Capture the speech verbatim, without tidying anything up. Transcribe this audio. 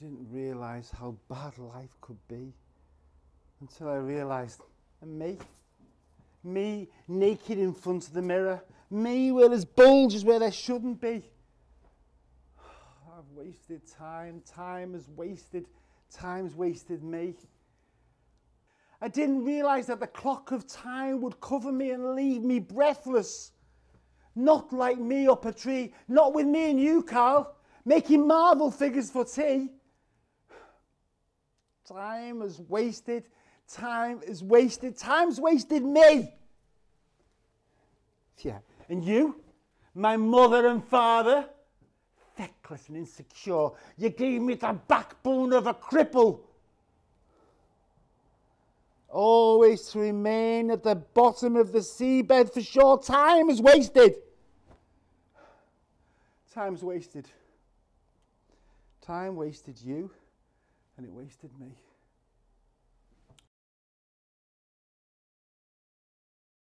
didn't realise how bad life could be until I realised, and me, me naked in front of the mirror, me where there's bulges where there shouldn't be. I've wasted time, time is wasted, time's wasted me. I didn't realise that the clock of time would cover me and leave me breathless. Not like me up a tree, not with me and you, Carl, making Marvel figures for tea. Time is wasted, time is wasted, time's wasted me. Yeah, and you, my mother and father, feckless and insecure, you gave me the backbone of a cripple. Always to remain at the bottom of the seabed for sure, time is wasted. Time's wasted. Time wasted you, and it wasted me.